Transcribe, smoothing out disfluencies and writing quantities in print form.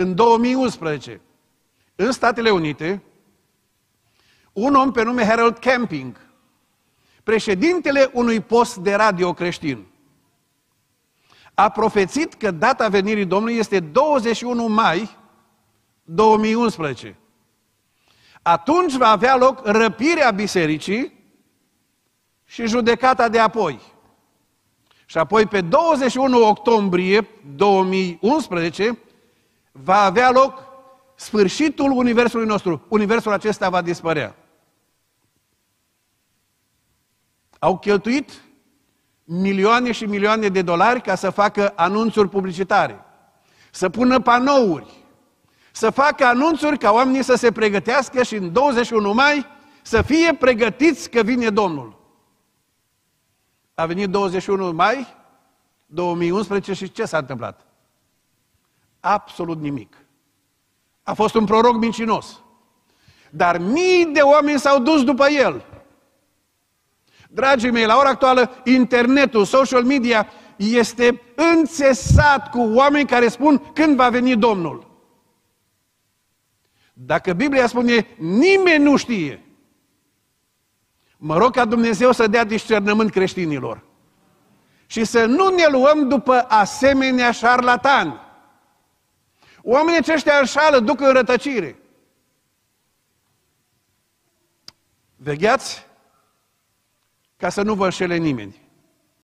în 2011, în Statele Unite, un om pe nume Harold Camping, președintele unui post de radio creștin, a profețit că data venirii Domnului este 21 mai 2011. Atunci va avea loc răpirea bisericii și judecata de apoi. Și apoi pe 21 octombrie 2011 va avea loc sfârșitul universului nostru. Universul acesta va dispărea. Au cheltuit milioane și milioane de dolari ca să facă anunțuri publicitare, să pună panouri, să facă anunțuri ca oamenii să se pregătească și în 21 mai să fie pregătiți că vine Domnul. A venit 21 mai 2011 și ce s-a întâmplat? Absolut nimic. A fost un proroc mincinos. Dar mii de oameni s-au dus după el. Dragii mei, la ora actuală, internetul, social media, este înțesat cu oameni care spun când va veni Domnul. Dacă Biblia spune, nimeni nu știe. Mă rog ca Dumnezeu să dea discernământ creștinilor. Și să nu ne luăm după asemenea șarlatani. Oamenii aceștia înșală, duc în rătăcire. Vegheați ca să nu vă înșele nimeni.